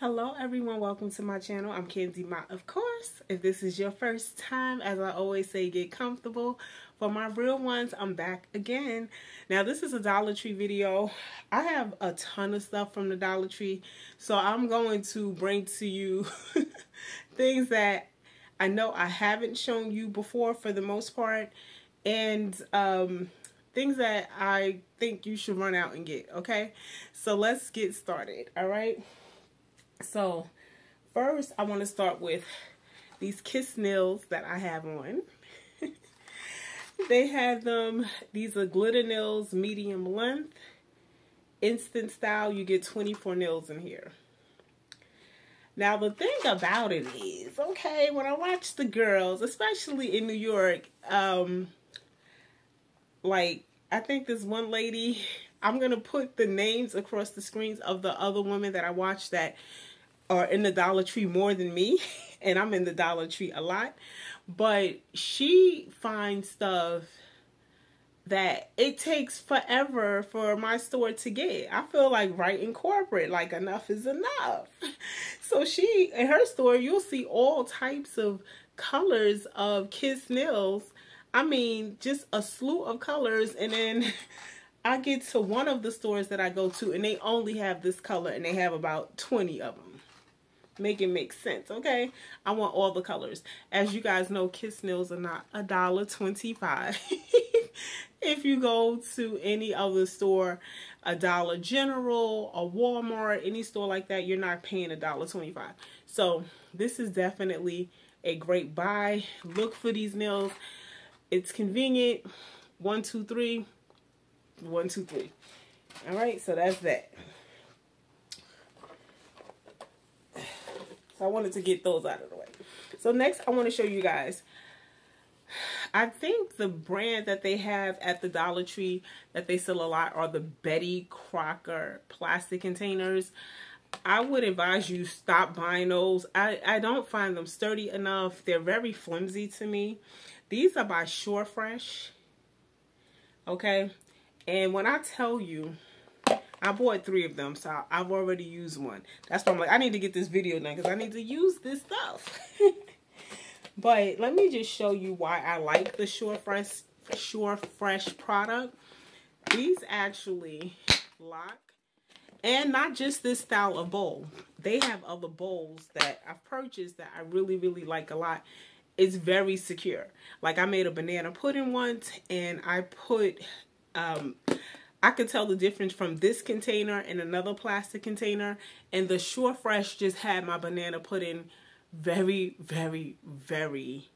Hello everyone, welcome to my channel. I'm Kandie Ma, of course. If this is your first time, as I always say, get comfortable. For my real ones, I'm back again. Now this is a Dollar Tree video. I have a ton of stuff from the Dollar Tree, so I'm going to bring to you things that I know I haven't shown you before for the most part, and things that I think you should run out and get, okay? So let's get started, all right? So first I want to start with these Kiss Nails that I have on. They have them, these are glitter nails, medium length, instant style. You get 24 nails in here. Now the thing about it is, okay, when I watch the girls, especially in New York, like I think this one lady, I'm going to put the names across the screens of the other women that I watched that are in the Dollar Tree more than me, and I'm in the Dollar Tree a lot, but she finds stuff that it takes forever for my store to get. I feel like right in corporate, like enough is enough. So she, in her store, you'll see all types of colors of Kiss Nails. I mean, just a slew of colors, and then I get to one of the stores that I go to and they only have this color and they have about 20 of them. Make it make sense, okay? I want all the colors. As you guys know, Kiss Nails are not $1.25. If you go to any other store, a Dollar General, a Walmart, any store like that, you're not paying $1.25. So this is definitely a great buy. Look for these nails. It's convenient. 1, 2, 3. 1, 2, 3. All right, so that's that. So I wanted to get those out of the way. So next, I want to show you guys. I think the brand that they have at the Dollar Tree that they sell a lot are the Betty Crocker plastic containers. I would advise you stop buying those. I don't find them sturdy enough. They're very flimsy to me. These are by Surefresh. Okay. And when I tell you, I bought 3 of them, so I've already used one. That's why I'm like, I need to get this video done because I need to use this stuff. But let me just show you why I like the Surefresh product. These actually lock. And not just this style of bowl. They have other bowls that I've purchased that I really, really like a lot. It's very secure. Like I made a banana pudding once and I put... I could tell the difference from this container and another plastic container, and the Surefresh just had my banana pudding very, very, very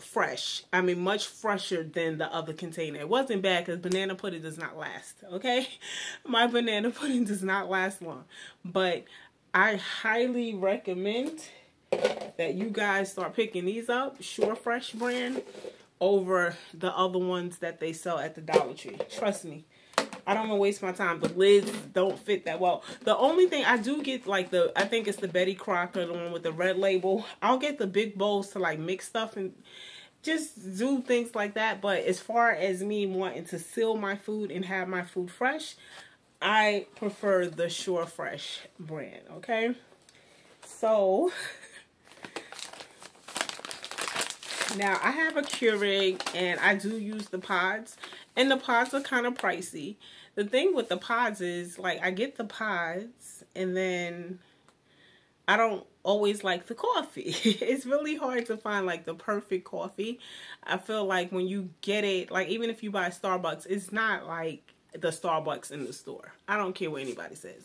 fresh. I mean, much fresher than the other container. It wasn't bad because banana pudding does not last, okay? My banana pudding does not last long, but I highly recommend that you guys start picking these up, Surefresh brand, over the other ones that they sell at the Dollar Tree. Trust me, I don't want to waste my time. The lids don't fit that well. The only thing I do get, like I think it's the Betty Crocker, the one with the red label. I'll get the big bowls to like mix stuff and just do things like that. But as far as me wanting to seal my food and have my food fresh, I prefer the Surefresh brand, okay? So... Now, I have a Keurig, and I do use the pods, and the pods are kind of pricey. The thing with the pods is, like, I get the pods, and then I don't always like the coffee. It's really hard to find, like, the perfect coffee. I feel like when you get it, like, even if you buy Starbucks, it's not, like, the Starbucks in the store. I don't care what anybody says.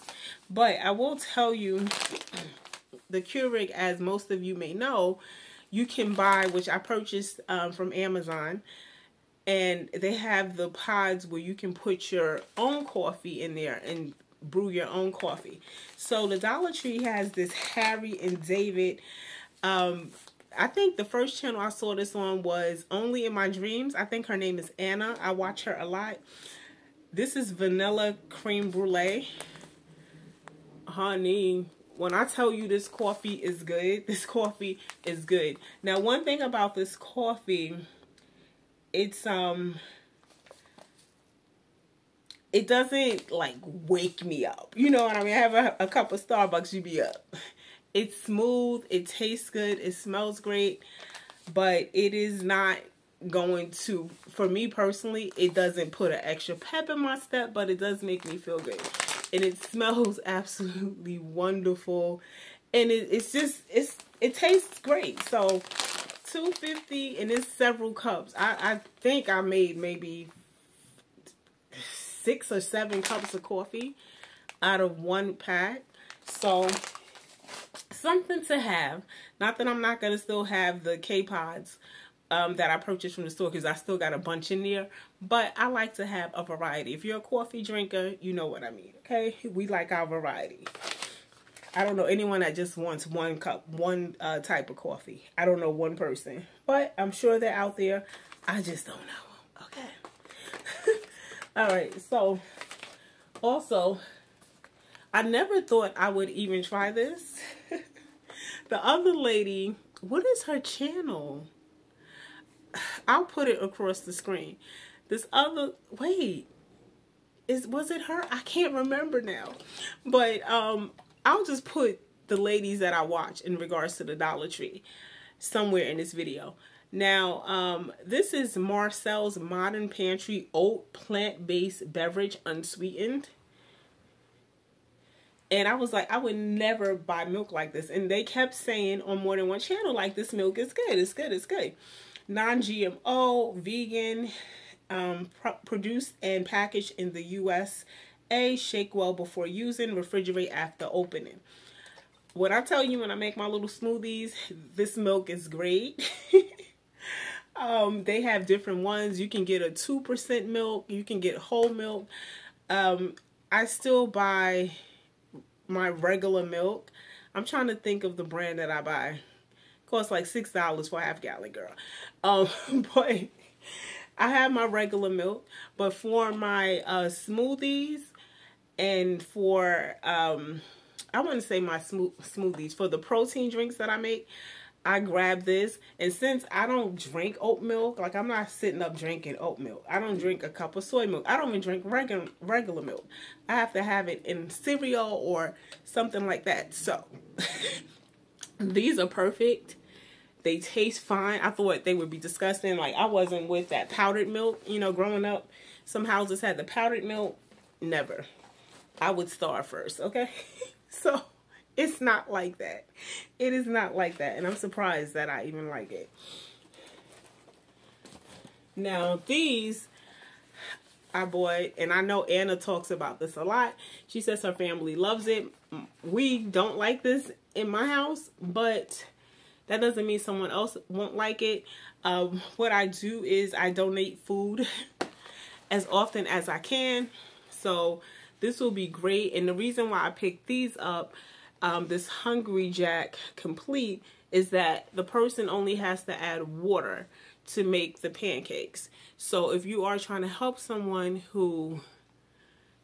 But I will tell you, the Keurig, as most of you may know, you can buy, which I purchased from Amazon, and they have the pods where you can put your own coffee in there and brew your own coffee. So the Dollar Tree has this Harry and David. I think the first channel I saw this on was Only in My Dreams. I think her name is Anna. I watch her a lot. This is vanilla creme brulee. Honey. When I tell you this coffee is good, this coffee is good. Now, one thing about this coffee, it's it doesn't like wake me up. You know what I mean? I have a cup of Starbucks, you be up. It's smooth, it tastes good, it smells great, but it is not going to, for me personally, it doesn't put an extra pep in my step, but it does make me feel good. And it smells absolutely wonderful. And it tastes great. So $2.50 and it's several cups. I think I made maybe 6 or 7 cups of coffee out of one pack. So something to have. Not that I'm not going to still have the K-Pods that I purchased from the store, because I still got a bunch in there. But I like to have a variety. If you're a coffee drinker, you know what I mean, okay? We like our variety. I don't know anyone that just wants one cup, one type of coffee. I don't know one person. But I'm sure they're out there. I just don't know. Okay. Alright, so also, I never thought I would even try this. The other lady, what is her channel? I'll put it across the screen. This other, wait, was it her? I can't remember now. But I'll just put the ladies that I watch in regards to the Dollar Tree somewhere in this video. Now, this is Marcel's Modern Pantry Oat Plant-Based Beverage Unsweetened. And I was like, I would never buy milk like this. And they kept saying on more than one channel, like, this milk is good, it's good, it's good. Non-GMO, vegan, produced and packaged in the USA, shake well before using, refrigerate after opening. What I tell you when I make my little smoothies, this milk is great. They have different ones. You can get a 2% milk. You can get whole milk. I still buy my regular milk. I'm trying to think of the brand that I buy. Costs like $6 for a half gallon, girl. But I have my regular milk, but for my smoothies and for I wouldn't say my smoothies, for the protein drinks that I make, I grab this. And since I don't drink oat milk, like I'm not sitting up drinking oat milk, I don't drink a cup of soy milk, I don't even drink regular milk. I have to have it in cereal or something like that. So these are perfect. They taste fine. I thought they would be disgusting. Like, I wasn't with that powdered milk. You know, growing up, some houses had the powdered milk. Never. I would starve first, okay? So, it's not like that. It is not like that. And I'm surprised that I even like it. Now, these I bought, and I know Anna talks about this a lot. She says her family loves it. We don't like this in my house, but that doesn't mean someone else won't like it. What I do is I donate food as often as I can. So this will be great. And the reason why I picked these up, this Hungry Jack Complete, is that the person only has to add water to make the pancakes. So if you are trying to help someone who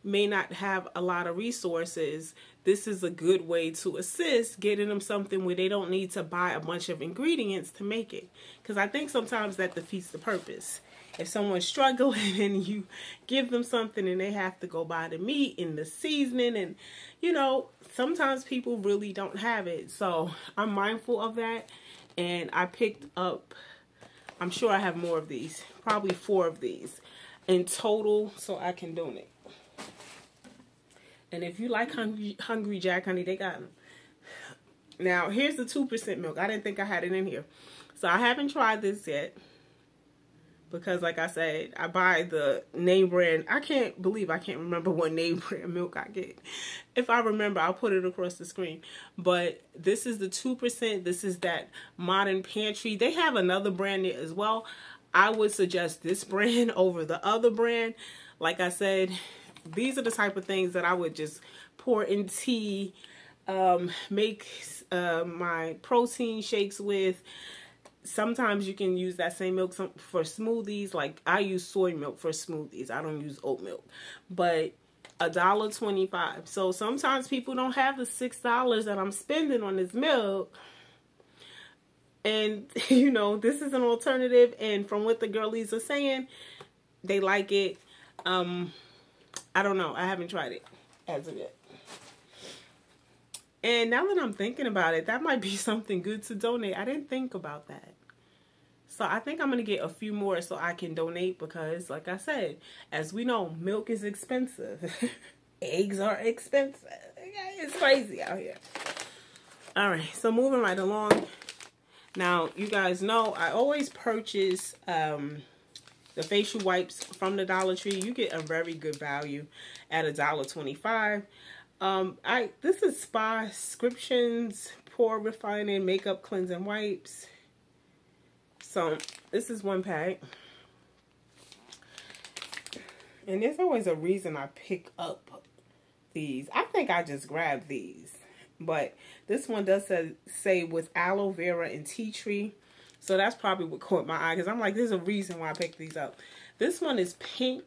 may not have a lot of resources, this is a good way to assist, getting them something where they don't need to buy a bunch of ingredients to make it. Because I think sometimes that defeats the purpose. If someone's struggling and you give them something and they have to go buy the meat and the seasoning, and you know, sometimes people really don't have it. So I'm mindful of that, and I picked up, I'm sure I have more of these, probably 4 of these in total, so I can donate. And if you like Hungry Jack, honey, they got them. Now, here's the 2% milk. I didn't think I had it in here. So I haven't tried this yet because, like I said, I buy the name brand. I can't believe I can't remember what name brand milk I get. If I remember, I'll put it across the screen. But this is the 2%. This is that Modern Pantry. They have another brand there as well. I would suggest this brand over the other brand. Like I said, these are the type of things that I would just pour in tea, make my protein shakes with. Sometimes you can use that same milk for smoothies. Like, I use soy milk for smoothies. I don't use oat milk. But $1.25. So sometimes people don't have the $6 that I'm spending on this milk. And, you know, this is an alternative. And from what the girlies are saying, they like it. I don't know. I haven't tried it as of yet. And now that I'm thinking about it, that might be something good to donate. I didn't think about that. So I think I'm going to get a few more so I can donate because, like I said, as we know, milk is expensive. Eggs are expensive. It's crazy out here. All right, so moving right along. Now, you guys know I always purchase the facial wipes from the Dollar Tree. You get a very good value at $1.25. This is Spa Scriptions Pore Refining Makeup Cleansing Wipes. So this is one pack. And there's always a reason I pick up these. I think I just grabbed these. But this one does say with aloe vera and tea tree. So that's probably what caught my eye. Because I'm like, there's a reason why I picked these up. This one is pink,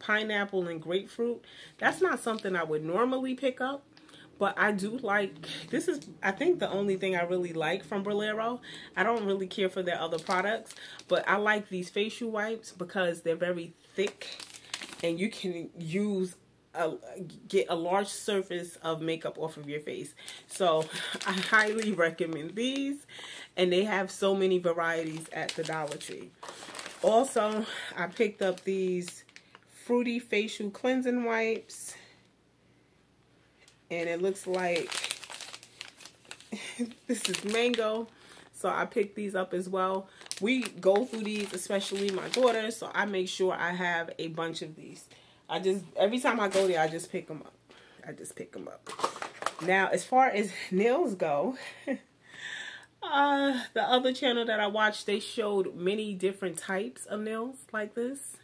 pineapple, and grapefruit. That's not something I would normally pick up. But I do like, this is, I think, the only thing I really like from Bolero. I don't really care for their other products. But I like these facial wipes because they're very thick. And you can use get a large surface of makeup off of your face. So I highly recommend these, and they have so many varieties at the Dollar Tree. Also, I picked up these fruity facial cleansing wipes, and it looks like this is mango. So I picked these up as well. We go through these, especially my daughter, so I make sure I have a bunch of these. I just, every time I go there, I just pick them up. I just pick them up. Now, as far as nails go, the other channel that I watched, they showed many different types of nails like this.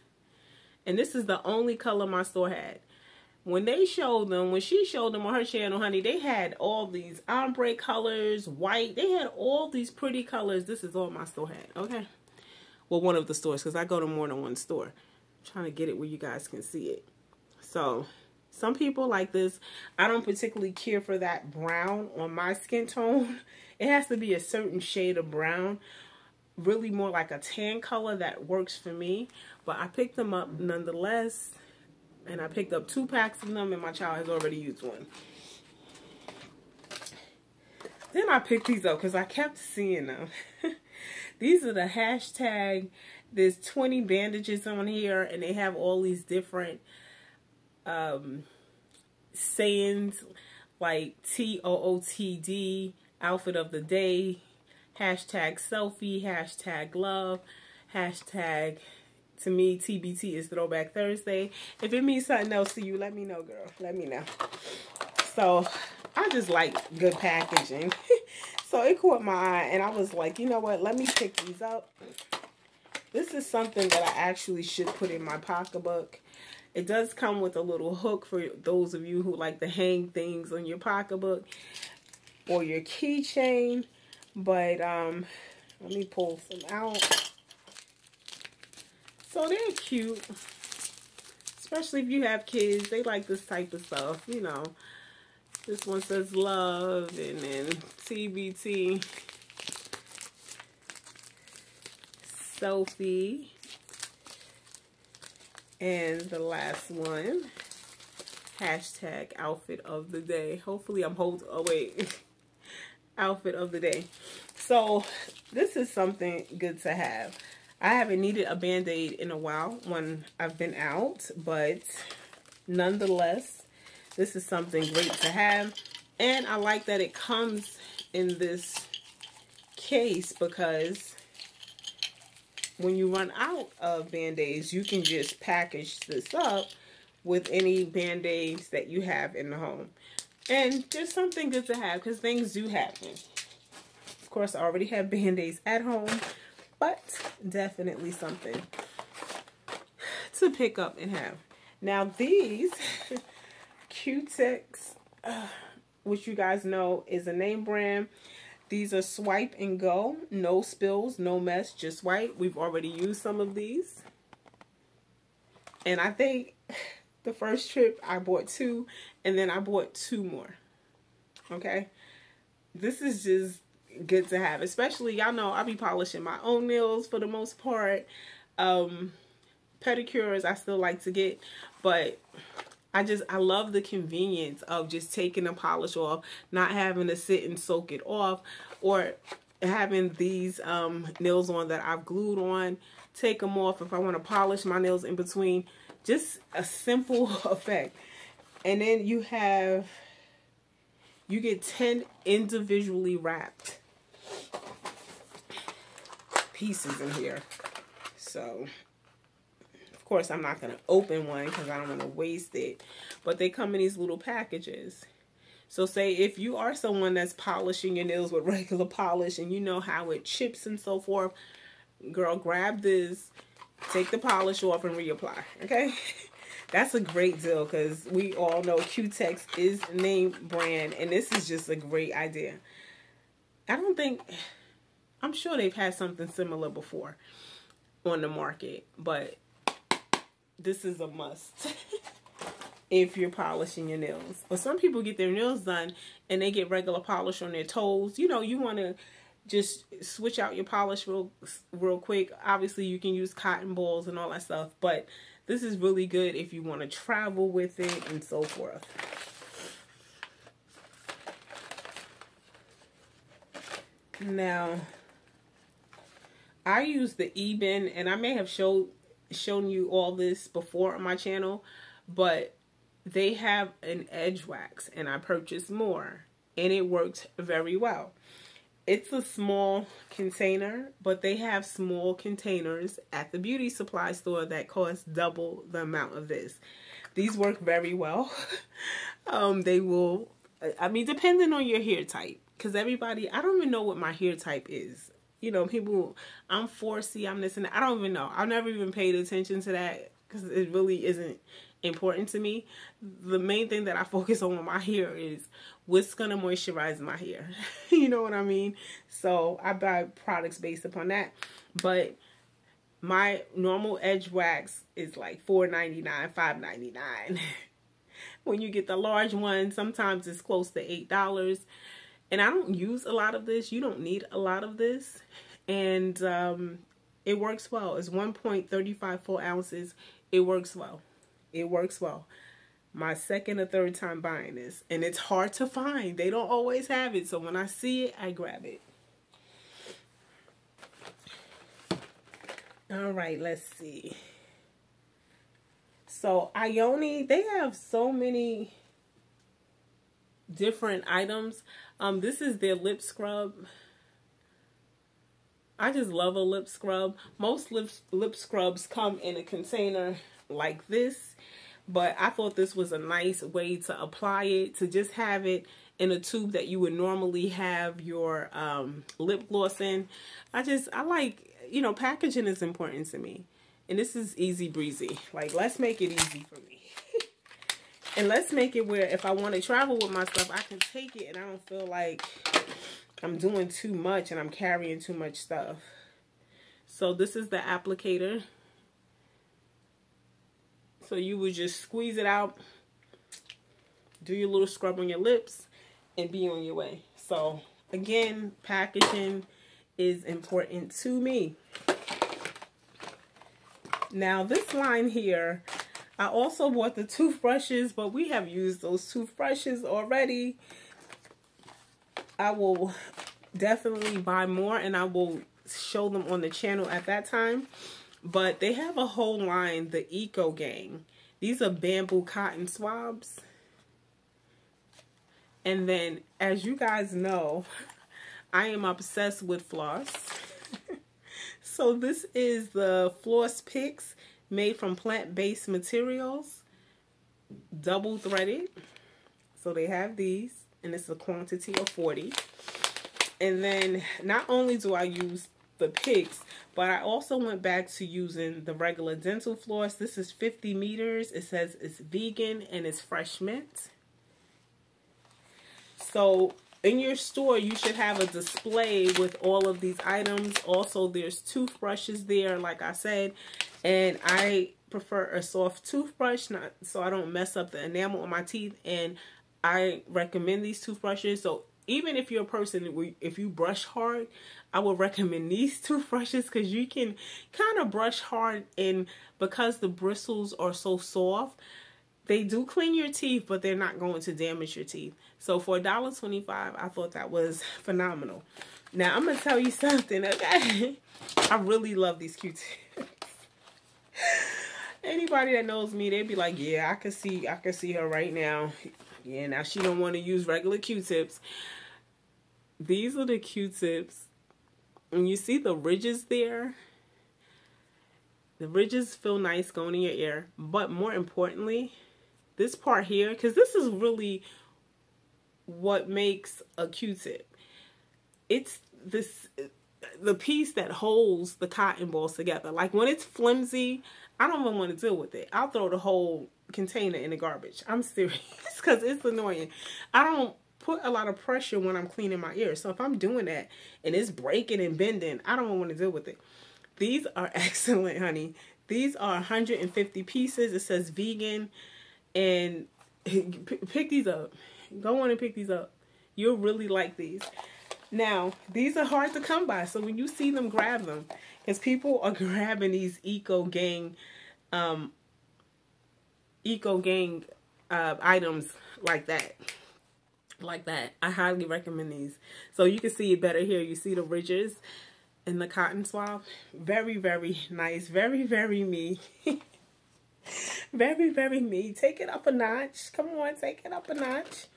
And this is the only color my store had. When they showed them, when she showed them on her channel, honey, they had all these ombre colors, white. They had all these pretty colors. This is all my store had, okay? Well, one of the stores, because I go to more than one store. Trying to get it where you guys can see it. So some people like this. I don't particularly care for that brown on my skin tone. It has to be a certain shade of brown, really more like a tan color that works for me. But I picked them up nonetheless, and I picked up 2 packs of them, and my child has already used one. Then I picked these up because I kept seeing them. These are the hashtag. There's 20 bandages on here, and they have all these different sayings like TOOTD, outfit of the day, hashtag selfie, hashtag love, hashtag, to me, TBT is Throwback Thursday. If it means something else to you, let me know, girl. Let me know. So I just like good packaging. So it caught my eye, and I was like, you know what? Let me pick these up. This is something that I actually should put in my pocketbook. It does come with a little hook for those of you who like to hang things on your pocketbook or your keychain. But let me pull some out. So they're cute, especially if you have kids. They like this type of stuff, you know. This one says love and then TBT. Selfie, and the last one, hashtag outfit of the day. Hopefully I'm holding, oh wait, outfit of the day. So this is something good to have. I haven't needed a Band-Aid in a while when I've been out, but nonetheless, this is something great to have. And I like that it comes in this case because when you run out of Band-Aids, you can just package this up with any Band-Aids that you have in the home. And there's something good to have because things do happen. Of course, I already have Band-Aids at home, but definitely something to pick up and have. Now these Q-Tex, which you guys know is a name brand. These are swipe and go, no spills, no mess, just swipe. We've already used some of these. And I think the first trip I bought 2, and then I bought 2 more. Okay? This is just good to have. Especially, y'all know, I be polishing my own nails for the most part. Pedicures I still like to get, but I love the convenience of just taking the polish off, not having to sit and soak it off, or having these nails on that I've glued on, take them off if I want to polish my nails in between. Just a simple effect. And then you have, you get 10 individually wrapped pieces in here. So, of course, I'm not going to open one because I don't want to waste it. But they come in these little packages. So say if you are someone that's polishing your nails with regular polish and you know how it chips and so forth, girl, grab this, take the polish off and reapply, okay? That's a great deal because we all know Q-Tex is name brand, and this is just a great idea. I'm sure they've had something similar before on the market, but this is a must. If you're polishing your nails. But some people get their nails done and they get regular polish on their toes. You know, you want to just switch out your polish real quick. Obviously, you can use cotton balls and all that stuff, but this is really good if you want to travel with it and so forth. Now, I use the Eben, and I may have shown you all this before on my channel, but they have an edge wax, and I purchased more, and it worked very well. It's a small container, but they have small containers at the beauty supply store that cost double the amount of this. These work very well. They will, I mean, depending on your hair type, because everybody, I don't even know what my hair type is. You know, people, I'm 4C, I'm this and that. I don't even know. I've never even paid attention to that because it really isn't important to me. The main thing that I focus on with my hair is what's going to moisturize my hair. You know what I mean? So I buy products based upon that. But my normal edge wax is like $4.99, $5.99. When you get the large one, sometimes it's close to $8. And I don't use a lot of this. You don't need a lot of this. And it works well. It's 1.35 full ounces. It works well. It works well. My second or third time buying this, and it's hard to find. They don't always have it, so when I see it, I grab it. All right, let's see. So Ioni, they have so many different items. This is their lip scrub. I just love a lip scrub. Most lip scrubs come in a container like this, but I thought this was a nice way to apply it, to just have it in a tube that you would normally have your lip gloss in. I like, you know, packaging is important to me, and this is easy breezy. Like, let's make it easy for me. And let's make it where if I want to travel with my stuff, I can take it and I don't feel like I'm doing too much and I'm carrying too much stuff. So this is the applicator. So you would just squeeze it out, do your little scrub on your lips, and be on your way. So, again, packaging is important to me. Now, this line here, I also bought the toothbrushes, but we have used those toothbrushes already. I will definitely buy more, and I will show them on the channel at that time. But they have a whole line, the Eco Gang. These are bamboo cotton swabs. And then, as you guys know, I am obsessed with floss. So this is the floss picks made from plant-based materials, double-threaded. So they have these, and it's a quantity of 40. And then, not only do I use the picks, but I also went back to using the regular dental floss. This is 50 meters. It says it's vegan and it's fresh mint. So in your store, you should have a display with all of these items. Also, there's toothbrushes there, like I said, and I prefer a soft toothbrush, not so I don't mess up the enamel on my teeth, and I recommend these toothbrushes. So even if you're a person, if you brush hard, I would recommend these toothbrushes because you can kind of brush hard, and because the bristles are so soft, They do clean your teeth, but they're not going to damage your teeth. So for $1.25, I thought that was phenomenal. Now, I'm going to tell you something, okay? I really love these Q-Tex. Anybody that knows me, they'd be like, yeah, I could see her right now. Yeah, now she don't want to use regular Q-tips. These are the Q-tips. And you see the ridges there? The ridges feel nice going in your ear. But more importantly, this part here, because this is really what makes a Q-tip. It's this, the piece that holds the cotton balls together. Like when it's flimsy, I don't even want to deal with it. I'll throw the whole container in the garbage. I'm serious, because it's annoying. I don't put a lot of pressure when I'm cleaning my ears. So if I'm doing that and it's breaking and bending, I don't want to deal with it. These are excellent, honey. These are 150 pieces. It says vegan. And pick these up. Go on and pick these up. You'll really like these. Now, these are hard to come by. So when you see them, grab them. Because people are grabbing these Eco Gang items like that. I highly recommend these. So you can see it better here. You see the ridges and the cotton swab. Very, very nice. Very, very me. Very, very me. Take it up a notch. Come on, take it up a notch.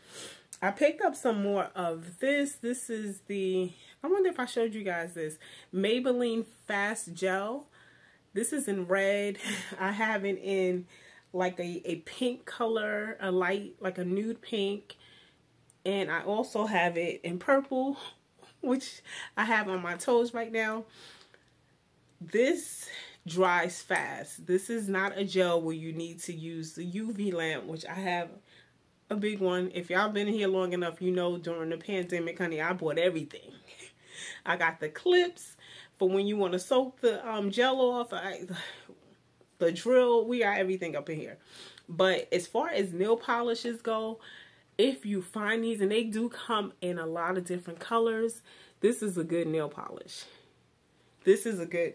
I picked up some more of this. This is the, I wonder if I showed you guys this, Maybelline Fast Gel. This is in red. I have it in like a pink color, a light, like a nude pink. And I also have it in purple, which I have on my toes right now. This dries fast. This is not a gel where you need to use the UV lamp, which I have a big one. If y'all been here long enough, you know during the pandemic, honey, I bought everything. I got the clips for when you want to soak the gel off. The drill, we got everything up in here. But as far as nail polishes go, if you find these, and they do come in a lot of different colors, this is a good nail polish. This is a good,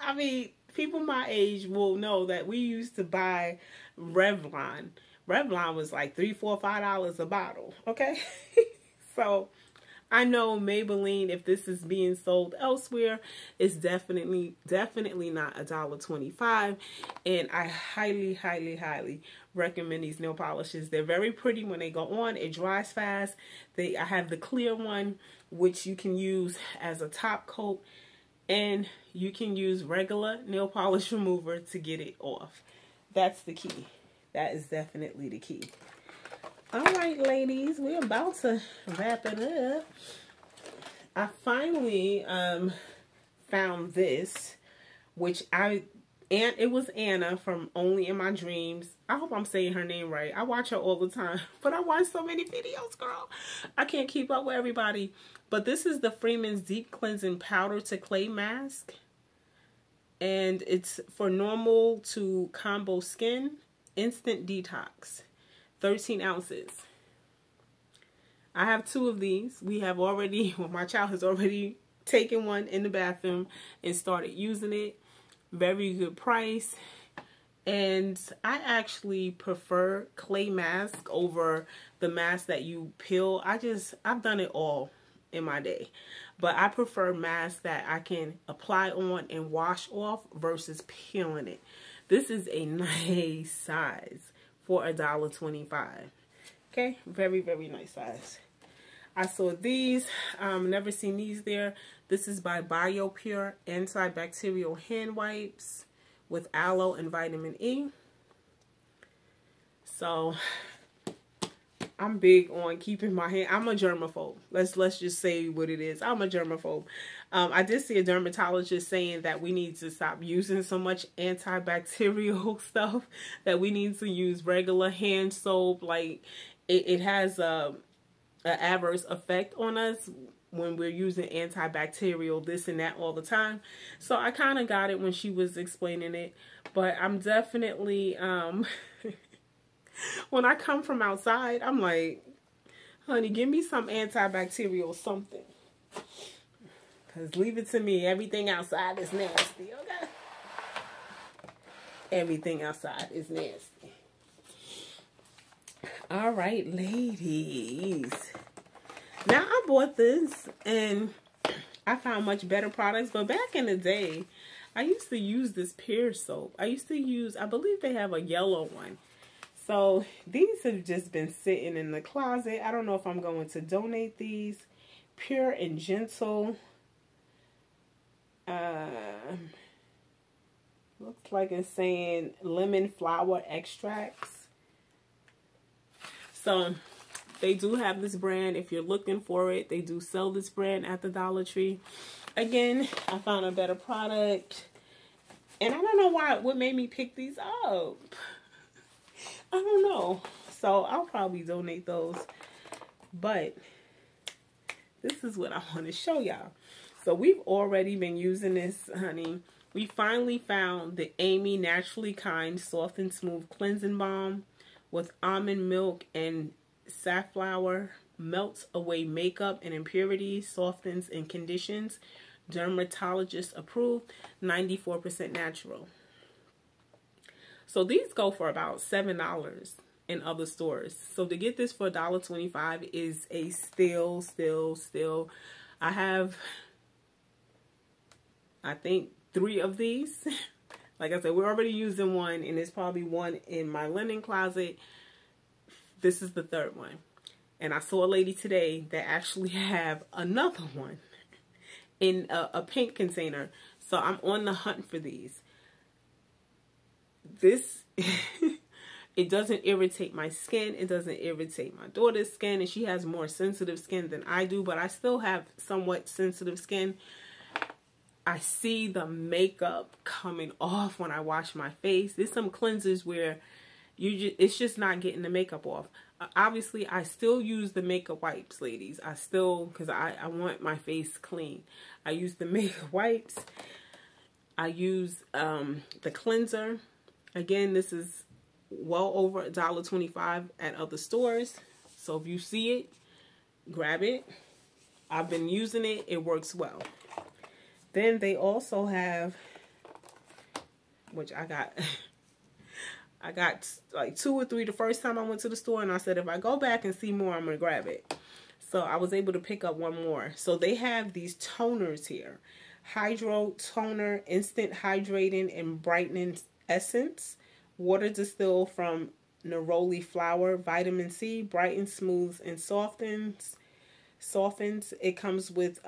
I mean, people my age will know that we used to buy Revlon. Revlon was like $3, $4, $5 a bottle, okay? So I know Maybelline, if this is being sold elsewhere, it's definitely not $1.25. And I highly, highly, highly recommend these nail polishes. They're very pretty when they go on. It dries fast. I have the clear one, which you can use as a top coat. And you can use regular nail polish remover to get it off. That's the key. That is definitely the key. All right, ladies, we're about to wrap it up. I finally found this, which it was Anna from Only in My Dreams. I hope I'm saying her name right. I watch her all the time, but I watch so many videos, girl. I can't keep up with everybody. But this is the Freeman's Deep Cleansing Powder to Clay Mask, and it's for normal to combo skin, instant detox. 13 ounces. I have two of these. We have already, well, my child has already taken one in the bathroom and started using it. Very good price. And I actually prefer clay mask over the mask that you peel. I've done it all in my day. But I prefer masks that I can apply on and wash off versus peeling it. This is a nice size. For $1.25. Okay, very, very nice size. I saw these. Never seen these there. This is by Biopure antibacterial hand wipes with aloe and vitamin E. So I'm big on keeping my hand. I'm a germaphobe. Let's just say what it is. I'm a germaphobe. I did see a dermatologist saying that we need to stop using so much antibacterial stuff, that we need to use regular hand soap. Like it has an adverse effect on us when we're using antibacterial this and that all the time. So I kind of got it when she was explaining it, but I'm definitely when I come from outside, I'm like, honey, give me some antibacterial something. Because leave it to me. Everything outside is nasty, okay? everything outside is nasty. All right, ladies. Now, I bought this and I found much better products, but back in the day, I used to use this Pure soap. I used to use, I believe they have a yellow one. So these have just been sitting in the closet. I don't know if I'm going to donate these. Pure and Gentle. Looks like it's saying lemon flower extracts. So they do have this brand. If you're looking for it, they do sell this brand at the Dollar Tree. Again, I found a better product. And I don't know why, what made me pick these up. I don't know. So I'll probably donate those. But this is what I want to show y'all. So we've already been using this, honey. We finally found the Amy Naturally Kind Soft and Smooth Cleansing Balm with almond milk and safflower. Melts away makeup and impurities, softens and conditions. Dermatologist approved, 94% natural. So these go for about $7 in other stores. So to get this for $1.25 is a steal. I have, I think, 3 of these. Like I said, we're already using one, and there's probably one in my linen closet. This is the 3rd one. And I saw a lady today that actually have another one in a pink container. So I'm on the hunt for these. This, it doesn't irritate my skin. It doesn't irritate my daughter's skin. And she has more sensitive skin than I do. But I still have somewhat sensitive skin. I see the makeup coming off when I wash my face. There's some cleansers where you just, it's just not getting the makeup off. Obviously, I still use the makeup wipes, ladies. I still, because I want my face clean. I use the makeup wipes. I use the cleanser. Again, this is well over $1.25 at other stores. So if you see it, grab it. I've been using it. It works well. Then they also have, which I got... I got like 2 or 3 the first time I went to the store, and I said, if I go back and see more, I'm going to grab it. So I was able to pick up one more. So they have these toners here. Hydro Toner, Instant Hydrating and Brightening Essence. Water distilled from neroli flower, vitamin C, brightens, smooths, and softens. It comes with,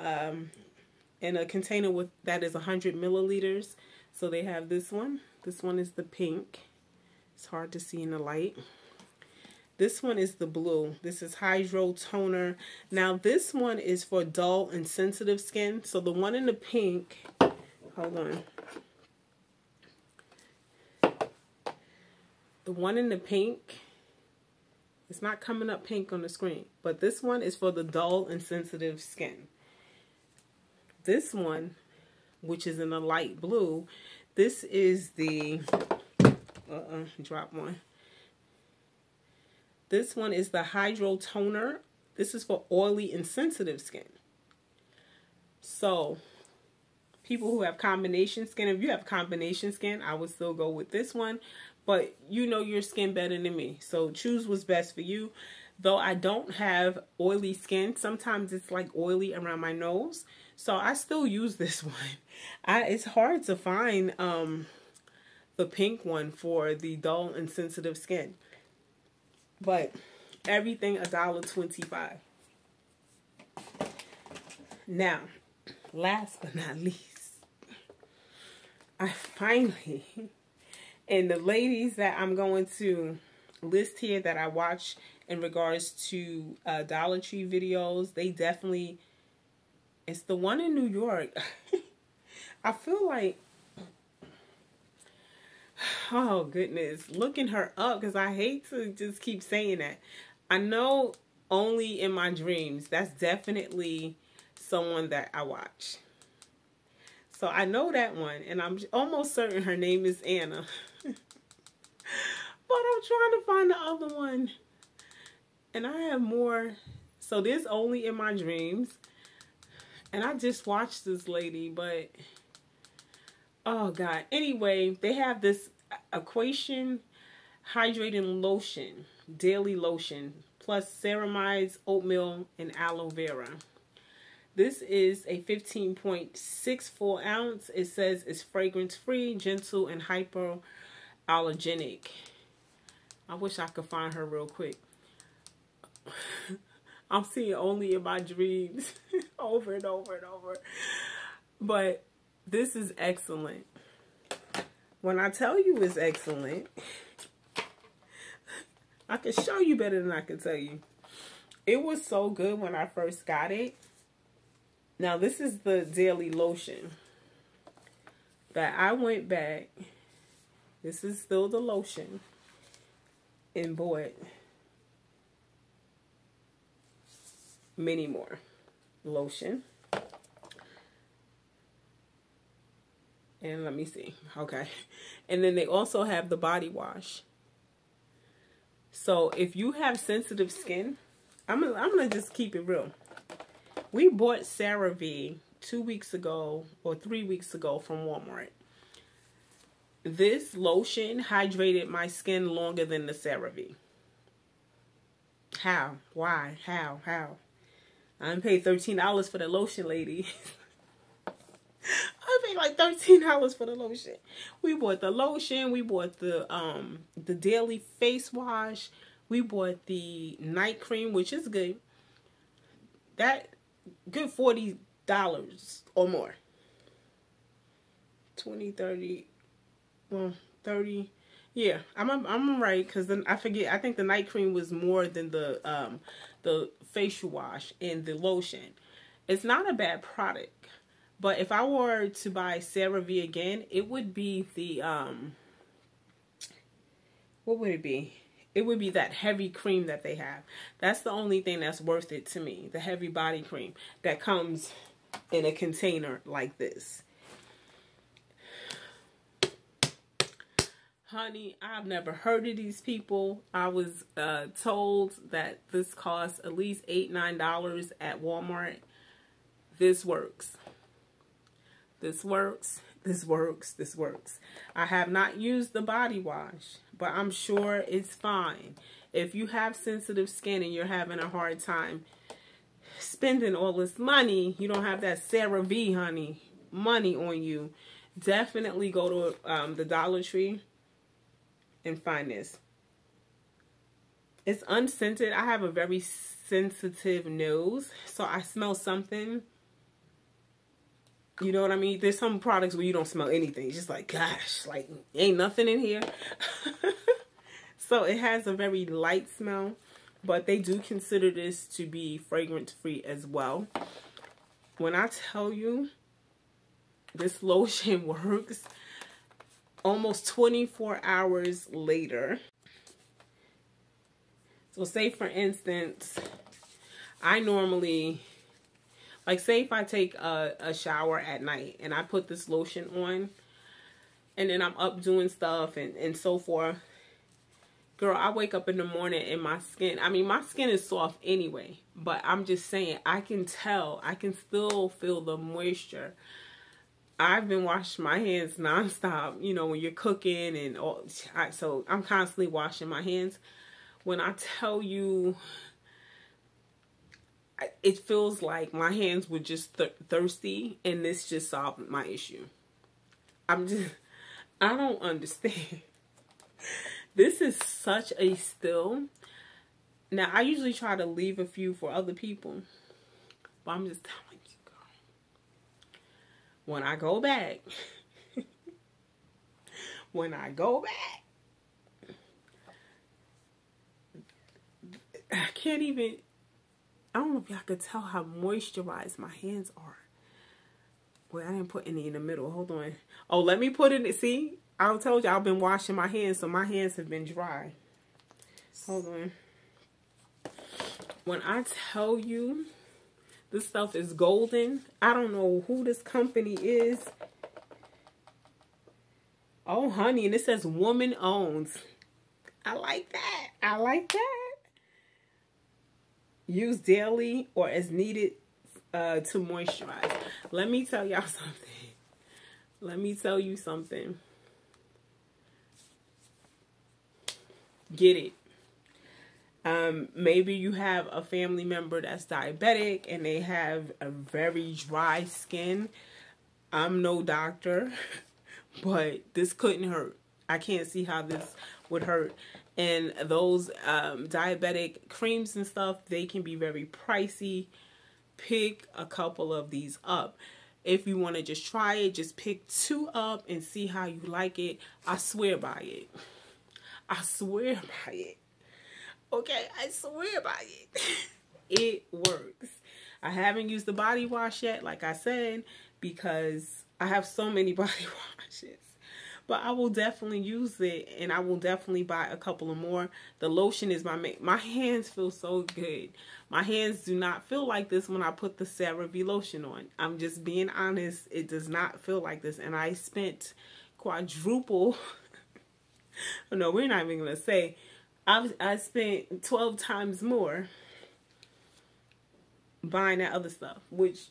in a container with that is 100 milliliters. So they have this one. This one is the pink. It's hard to see in the light. This one is the blue. This is Hydro Toner. Now this one is for dull and sensitive skin. So the one in the pink, hold on. The one in the pink, it's not coming up pink on the screen, but this one is for the dull and sensitive skin. This one, which is in the light blue, this is the drop one. This one is the Hydro Toner. This is for oily and sensitive skin. So, people who have combination skin, if you have combination skin, I would still go with this one. But you know your skin better than me. So, choose what's best for you. Though I don't have oily skin, sometimes it's like oily around my nose. So, I still use this one. It's hard to find, the pink one for the dull and sensitive skin, but everything $1.25. Now, last but not least, I finally, and the ladies that I'm going to list here that I watch in regards to Dollar Tree videos, they definitely, it's the one in New York. I feel like, oh, goodness. Looking her up, because I hate to just keep saying that. I know Only in My Dreams. That's definitely someone that I watch. So I know that one, and I'm almost certain her name is Anna. But I'm trying to find the other one. And I have more. So there's Only in My Dreams. And I just watched this lady, but... oh, God. Anyway, they have this Aquation Hydrating Lotion, Daily Lotion, plus ceramides, oatmeal, and aloe vera. This is a 15.64 ounce. It says it's fragrance-free, gentle, and hypoallergenic. I wish I could find her real quick. I'm seeing Only in My Dreams over and over and over. But this is excellent. When I tell you it's excellent, I can show you better than I can tell you. It was so good when I first got it. Now, this is the daily lotion. But I went back. This is still the lotion. And bought many more lotion. And let me see. Okay. And then they also have the body wash. So if you have sensitive skin, I'm gonna just keep it real. We bought CeraVe 2 weeks ago or 3 weeks ago from Walmart. This lotion hydrated my skin longer than the CeraVe. How? Why? How? I paid $13 for the lotion, ladies. I paid like $13 for the lotion. We bought the lotion. We bought the daily face wash. We bought the night cream, which is good. That good $40 or more. 20, 30. Well, 30. Yeah, I'm right, because then I forget. I think the night cream was more than the facial wash and the lotion. It's not a bad product. But if I were to buy CeraVe again, it would be the, what would it be? It would be that heavy cream that they have. That's the only thing that's worth it to me. The heavy body cream that comes in a container like this. Honey, I've never heard of these people. I was told that this costs at least $8, $9 at Walmart. This works. This works, this works, this works. I have not used the body wash, but I'm sure it's fine. If you have sensitive skin and you're having a hard time spending all this money, you don't have that CeraVe, honey, money on you, definitely go to the Dollar Tree and find this. It's unscented. I have a very sensitive nose, so I smell something. You know what I mean? There's some products where you don't smell anything. It's just like, gosh, like, ain't nothing in here. So it has a very light smell. But they do consider this to be fragrance-free as well. When I tell you this lotion works, almost 24 hours later. So say, for instance, I normally... Like, say if I take a shower at night and I put this lotion on and then I'm up doing stuff and so forth. Girl, I wake up in the morning and my skin, I mean, my skin is soft anyway. But I'm just saying, I can tell. I can still feel the moisture. I've been washing my hands nonstop, you know, when you're cooking and all. So I'm constantly washing my hands. When I tell you... It feels like my hands were just thirsty, and this just solved my issue. I don't understand. This is such a still. Now, I usually try to leave a few for other people, but I'm just telling you, girl. When I go back, I can't even... I don't know if y'all could tell how moisturized my hands are. Well, I didn't put any in the middle. Hold on. Oh, let me put it in. See? I told you I've been washing my hands, so my hands have been dry. Hold on. When I tell you this stuff is golden, I don't know who this company is. Oh, honey, and it says woman owns. I like that. I like that. Use daily or as needed to moisturize. Let me tell y'all something. get it. Maybe you have a family member that's diabetic and they have a very dry skin. I'm no doctor, but this couldn't hurt. I can't see how this would hurt. And those diabetic creams and stuff, they can be very pricey. Pick a couple of these up. If you want to just try it, just pick 2 up and see how you like it. I swear by it. I swear by it. Okay, I swear by it. It works. I haven't used the body wash yet, like I said, because I have so many body washes. But I will definitely use it, and I will definitely buy a couple of more. The lotion is my hands feel so good. My hands do not feel like this when I put the CeraVe lotion on. I'm just being honest. It does not feel like this, and I spent quadruple. No, we're not even gonna say. I spent 12 times more buying that other stuff, which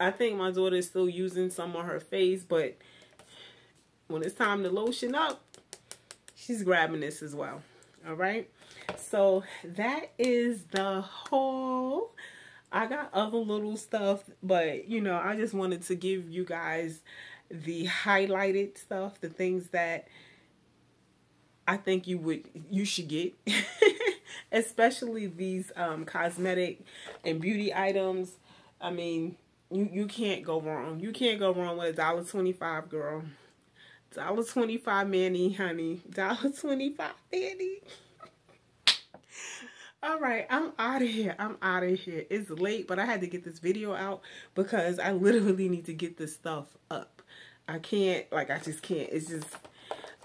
I think my daughter is still using some on her face, but when it's time to lotion up, she's grabbing this as well. All right. So that is the haul. I got other little stuff, but you know, I just wanted to give you guys the highlighted stuff, the things that I think you should get, especially these cosmetic and beauty items. I mean, you can't go wrong. You can't go wrong with $1.25, girl. $1.25 Manny, honey. $1.25 Manny. All right, I'm out of here. I'm out of here. It's late, but I had to get this video out because I literally need to get this stuff up. I can't, like, I just can't. It's just,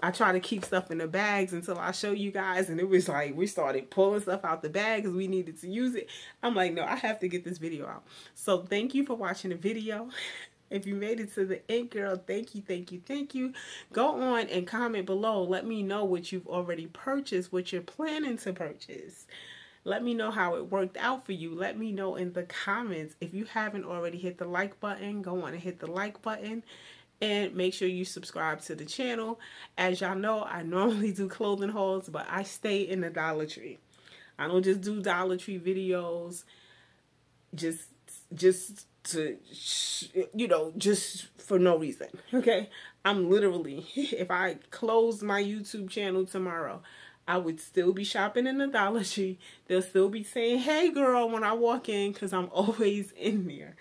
I try to keep stuff in the bags until I show you guys, and it was like we started pulling stuff out the bag because we needed to use it. I'm like, no, I have to get this video out. So thank you for watching the video. If you made it to the end, girl, thank you, thank you, thank you. Go on and comment below. Let me know what you've already purchased, what you're planning to purchase. Let me know how it worked out for you. Let me know in the comments. If you haven't already hit the like button, go on and hit the like button. And make sure you subscribe to the channel. As y'all know, I normally do clothing hauls, but I stay in the Dollar Tree. I don't just do Dollar Tree videos. Just to, you know, just for no reason, okay? I'm literally, if I close my YouTube channel tomorrow, I would still be shopping in the Dollar Tree. They'll still be saying, hey girl, when I walk in, because I'm always in there.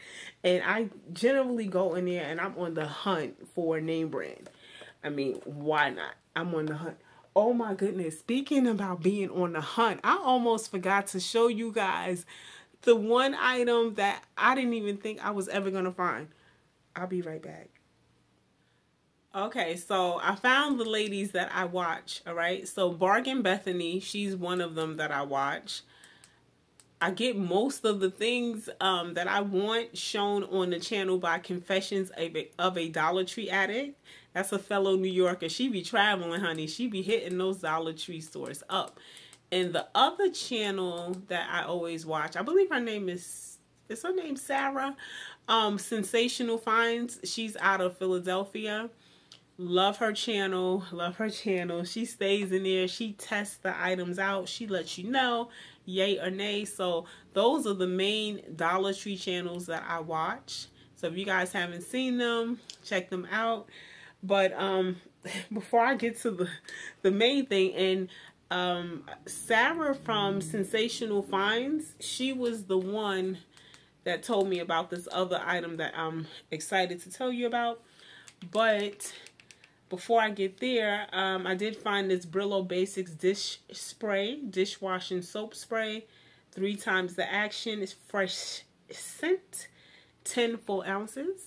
And I generally go in there and I'm on the hunt for a name brand. I mean, why not? I'm on the hunt. Oh my goodness, speaking about being on the hunt, I almost forgot to show you guys the one item that I didn't even think I was ever going to find. I'll be right back. Okay, so I found the ladies that I watch, all right? So Bargain Bethany, she's one of them that I watch. I get most of the things that I want shown on the channel by Confessions of a Dollar Tree Addict. That's a fellow New Yorker. She be traveling, honey. She be hitting those Dollar Tree stores up. And the other channel that I always watch, I believe her name is her name Sarah? Sensational Finds. She's out of Philadelphia. Love her channel. Love her channel. She stays in there. She tests the items out. She lets you know, yay or nay. So those are the main Dollar Tree channels that I watch. So if you guys haven't seen them, check them out. But before I get to the main thing, and Sarah from Sensational Finds, she was the one that told me about this other item that I'm excited to tell you about. But before I get there, I did find this Brillo Basics dish spray, dishwashing soap spray, 3 times the action. It's fresh scent, 10 full ounces.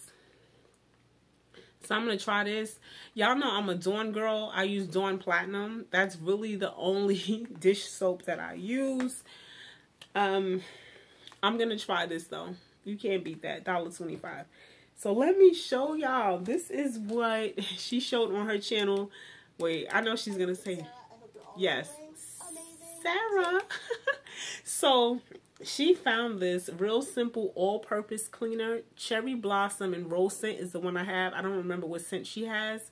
So I'm going to try this. Y'all know I'm a Dawn girl. I use Dawn Platinum. That's really the only dish soap that I use. I'm going to try this though. You can't beat that. $1.25. So let me show y'all. This is what she showed on her channel. Wait, I know she's going to say. Sarah, I hope you're all yes. Sarah. So she found this Real Simple all-purpose cleaner. Cherry Blossom and Rose Scent is the one I have. I don't remember what scent she has.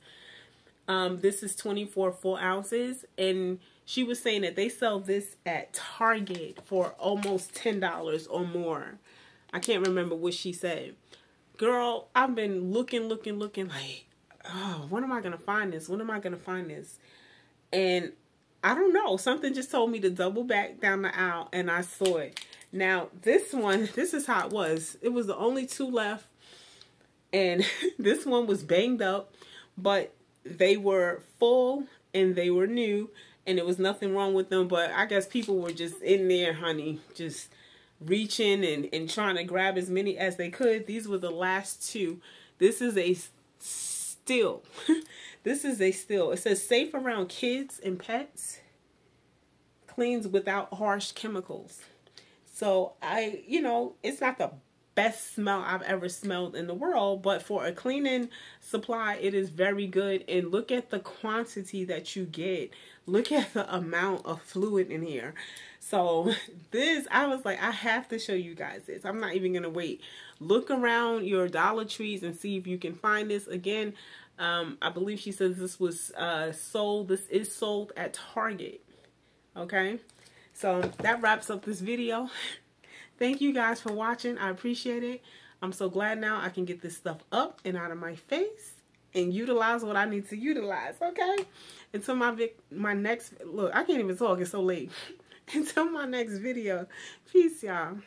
This is 24 full ounces. And she was saying that they sell this at Target for almost $10 or more. I can't remember what she said. Girl, I've been looking like, oh, when am I going to find this? When am I going to find this? And I don't know. Something just told me to double back down the aisle, and I saw it. Now, this one, this is how it was. It was the only two left, and this one was banged up, but they were full, and they were new, and there was nothing wrong with them, but I guess people were just in there, honey, just reaching and trying to grab as many as they could. These were the last two. This is a still. This is a still. It says safe around kids and pets. Cleans without harsh chemicals. So I, you know, it's not the best smell I've ever smelled in the world, but for a cleaning supply, it is very good. And look at the quantity that you get. Look at the amount of fluid in here. So this, I was like, I have to show you guys this. I'm not even gonna wait. Look around your Dollar Trees and see if you can find this. Again, I believe she says this was sold. This is sold at Target. Okay, so that wraps up this video. Thank you guys for watching. I appreciate it. I'm so glad now I can get this stuff up and out of my face and utilize what I need to utilize, okay? Until my next, look, I can't even talk, it's so late. Until my next video. Peace, y'all.